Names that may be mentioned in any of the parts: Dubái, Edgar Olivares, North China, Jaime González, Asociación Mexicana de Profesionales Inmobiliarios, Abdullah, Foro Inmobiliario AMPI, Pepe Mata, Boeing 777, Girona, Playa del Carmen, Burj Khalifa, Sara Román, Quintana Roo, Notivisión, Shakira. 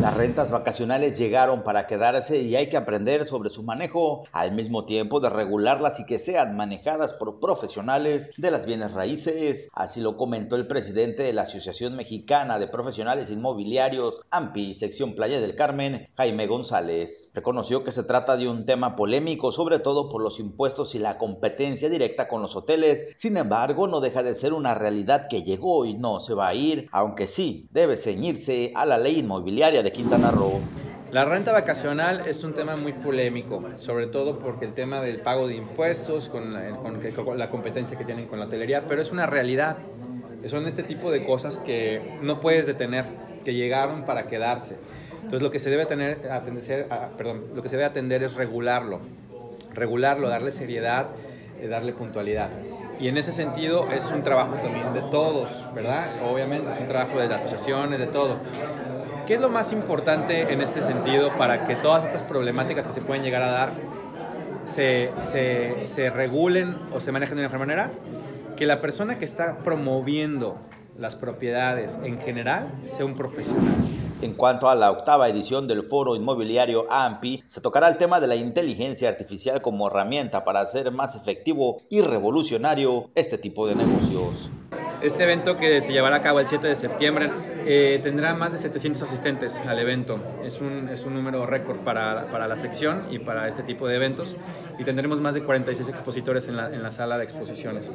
Las rentas vacacionales llegaron para quedarse y hay que aprender sobre su manejo, al mismo tiempo de regularlas y que sean manejadas por profesionales de las bienes raíces. Así lo comentó el presidente de la Asociación Mexicana de Profesionales Inmobiliarios, AMPI, sección Playa del Carmen, Jaime González. Reconoció que se trata de un tema polémico, sobre todo por los impuestos y la competencia directa con los hoteles. Sin embargo, no deja de ser una realidad que llegó y no se va a ir, aunque sí debe ceñirse a la ley inmobiliaria de Quintana Roo. La renta vacacional es un tema muy polémico, sobre todo porque el tema del pago de impuestos, con la competencia que tienen con la hotelería, pero es una realidad. Son este tipo de cosas que no puedes detener, que llegaron para quedarse. Entonces lo que se debe atender es regularlo, darle seriedad, darle puntualidad. Y en ese sentido es un trabajo también de todos, ¿verdad? Obviamente es un trabajo de las asociaciones, de todo. ¿Qué es lo más importante en este sentido para que todas estas problemáticas que se pueden llegar a dar se regulen o se manejen de una mejor manera? Que la persona que está promoviendo las propiedades en general sea un profesional. En cuanto a la octava edición del Foro Inmobiliario AMPI, se tocará el tema de la inteligencia artificial como herramienta para hacer más efectivo y revolucionario este tipo de negocios. Este evento, que se llevará a cabo el 7 de septiembre, tendrá más de 700 asistentes al evento. Es un número récord para la sección y para este tipo de eventos. Y tendremos más de 46 expositores en la sala de exposiciones.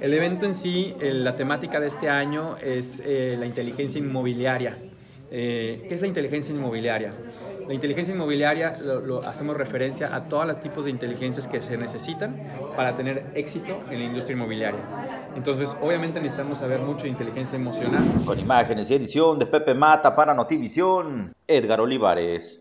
El evento en sí, la temática de este año es la inteligencia inmobiliaria. ¿Qué es la inteligencia inmobiliaria? La inteligencia inmobiliaria hacemos referencia a todos los tipos de inteligencias que se necesitan para tener éxito en la industria inmobiliaria. Entonces, obviamente necesitamos saber mucho de inteligencia emocional. Con imágenes y edición de Pepe Mata para Notivisión, Edgar Olivares.